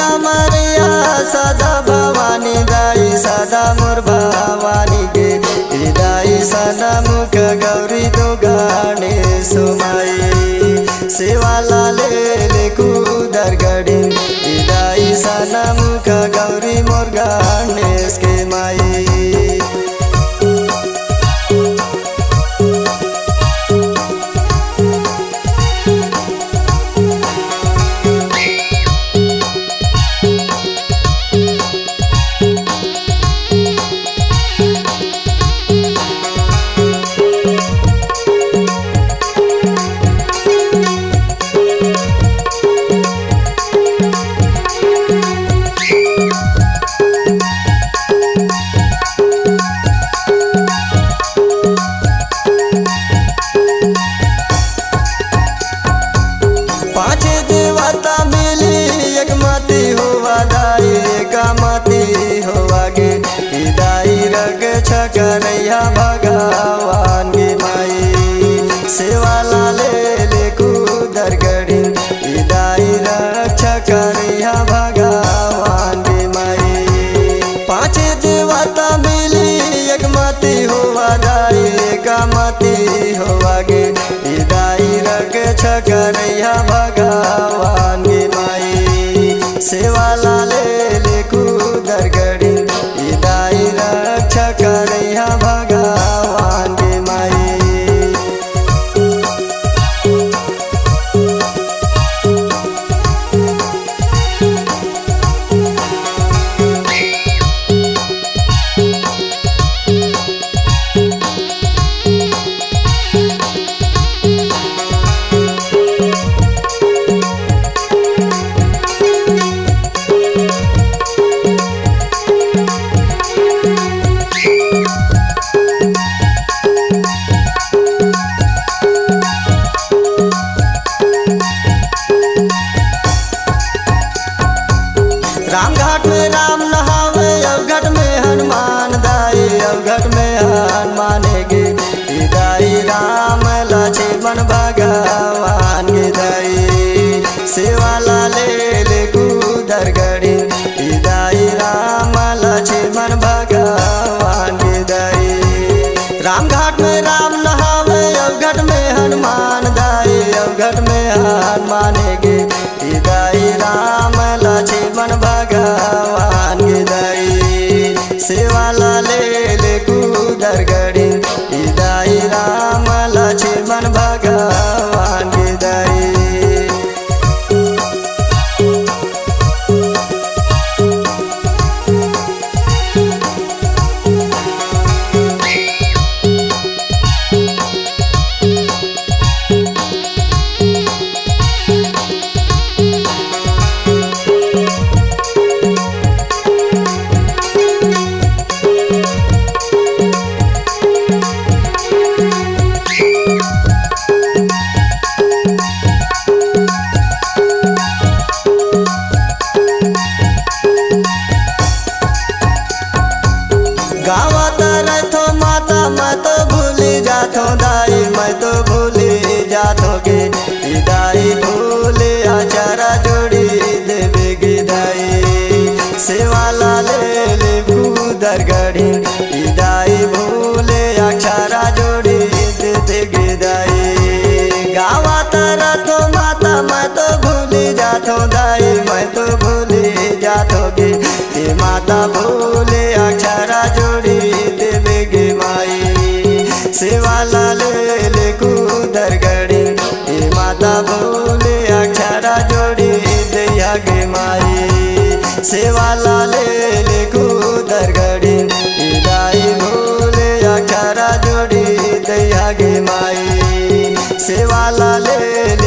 डमरिया सदा भवानी दाई सदा मोर भवानी के दाई सदा मुख गौरी दो गाने सुमाई सेवा लाले ले कूदर गड़ी दाई सदा मुख गौरी मोर गाने के माई। कन्हैया भगवान की माई सेवा लाले ले कूदर गड़ी दाई रक्षा कन्हैया भगवान की माई। पाँच देवता मिली एक मती हुआ दाई एक मती हुआ गे दाई रक्षा कन्हैया भगवान की माई सेवा लाले ले कूदर गड़ी दाई रक्षा कन्हैया भगवान की माई। रामघाट में राम नहावे अवघट में हनुमान दाई अवघट में हनुमान गे दाई राम लक्ष्मण भगवान के दाई सेवा लाले ले कूदर गड़ी दाई राम लक्ष्मण भगवान के दाई। रामघाट में राम नहावे अवघट में हनुमान दाई अवघट में हनुमान गे दाई राम लक्ष्मण भगवान के दाई सेवा लाले ले कूदर गड़ी दाई राम लक्ष्मण भगवान के दाई। दाई भूले आचारा जोड़ी देवे गे दाई सेवा लाले ले कूदर गड़ी दाई भूले आचारा जोड़ी देवे गे दाई। गावा तारा तो माता मैं तो भूली जातो दाई मैं तो भूली जातो गे माता भूले आचारा जोड़ी देवे गे माई सेवा लाले ले कूदर गड़ी माता भोले अक्षरा जोड़ी दैया गे माई सेवा लाले ले कूदर गड़ी दाई भोले अक्षरा जोड़ी दैया गे माई सेवा लाले।